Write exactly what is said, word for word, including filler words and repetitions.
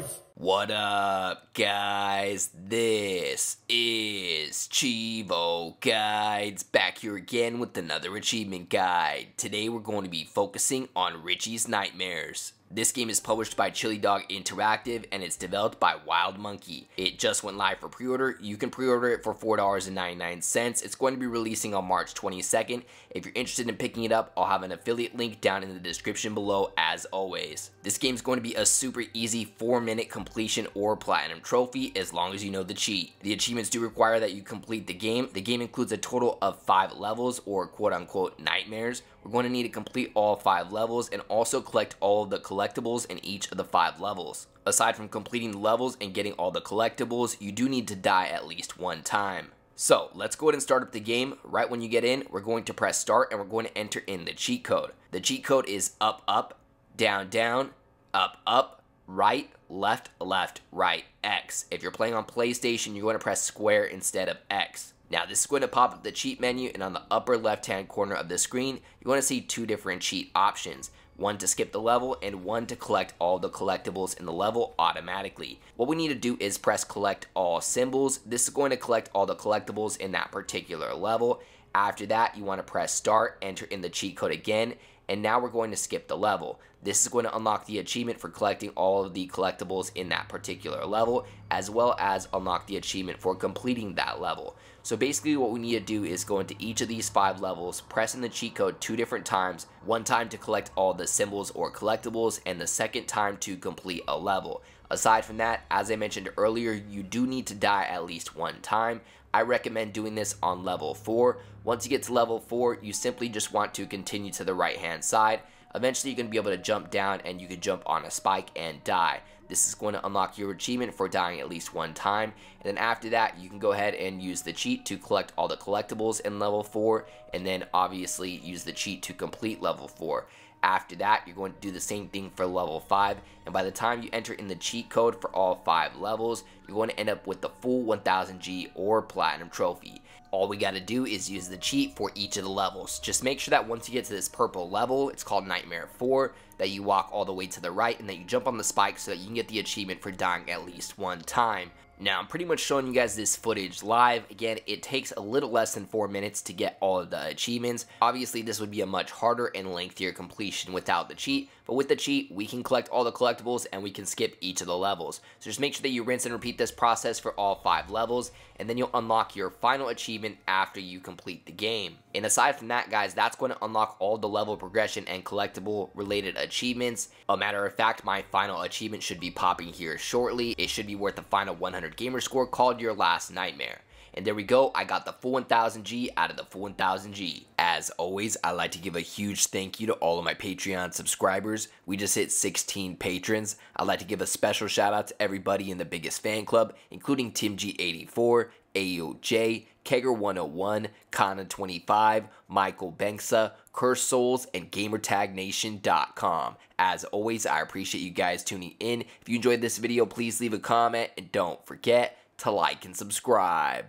guys. What up, guys? This is Cheevo Guides, back here again with another achievement guide. Today we're going to be focusing on Richy's Nightmares. This game is published by Chili Dog Interactive and it's developed by Wild Monkey. It just went live for pre-order. You can pre-order it for four ninety-nine. It's going to be releasing on March twenty-second. If you're interested in picking it up, I'll have an affiliate link down in the description below as always. This game is going to be a super easy four minute completion or platinum trophy as long as you know the cheat. The achievements do require that you complete the game. The game includes a total of five levels or quote unquote nightmares. We're going to need to complete all five levels and also collect all of the collectibles in each of the five levels. Aside from completing the levels and getting all the collectibles, you do need to die at least one time. So let's go ahead and start up the game. Right when you get in, we're going to press start and we're going to enter in the cheat code. The cheat code is up, up, down, down, up, up, right, left, left, right, X. If you're playing on PlayStation, you're going to press square instead of X. Now this is going to pop up the cheat menu, and on the upper left hand corner of the screen, you're going to see two different cheat options. One to skip the level and one to collect all the collectibles in the level automatically. What we need to do is press collect all symbols. This is going to collect all the collectibles in that particular level. After that, you want to press start, enter in the cheat code again, and now we're going to skip the level. This is going to unlock the achievement for collecting all of the collectibles in that particular level, as well as unlock the achievement for completing that level. So basically what we need to do is go into each of these five levels, press in the cheat code two different times, one time to collect all the symbols or collectibles, and the second time to complete a level. Aside from that, as I mentioned earlier, you do need to die at least one time. I recommend doing this on level four. Once you get to level four, you simply just want to continue to the right hand side. Eventually, you're going to be able to jump down and you can jump on a spike and die. This is going to unlock your achievement for dying at least one time. And then after that, you can go ahead and use the cheat to collect all the collectibles in level four. And then obviously use the cheat to complete level four. After that, you're going to do the same thing for level five. And by the time you enter in the cheat code for all five levels, you're going to end up with the full one thousand G or platinum trophy. All we got to do is use the cheat for each of the levels. Just make sure that once you get to this purple level, it's called Nightmare four, that you walk all the way to the right and that you jump on the spike so that you can get the achievement for dying at least one time. Now, I'm pretty much showing you guys this footage live. Again, it takes a little less than four minutes to get all of the achievements. Obviously, this would be a much harder and lengthier completion without the cheat, but with the cheat, we can collect all the collectibles and we can skip each of the levels. So just make sure that you rinse and repeat this process for all five levels, and then you'll unlock your final achievement after you complete the game. And aside from that, guys, that's going to unlock all the level progression and collectible related achievements. A matter of fact, my final achievement should be popping here shortly. It should be worth the final one hundred gamer score called Your Last Nightmare. And there we go, I got the full one thousand G out of the full one thousand G. As always, I'd like to give a huge thank you to all of my Patreon subscribers. We just hit sixteen patrons. I'd like to give a special shout out to everybody in the biggest fan club, including Tim G eighty-four, A O J, Kegger one oh one, Kana twenty-five, MichaelBengsa, CurseSouls, and Gamertag Nation dot com. As always, I appreciate you guys tuning in. If you enjoyed this video, please leave a comment and don't forget to like and subscribe.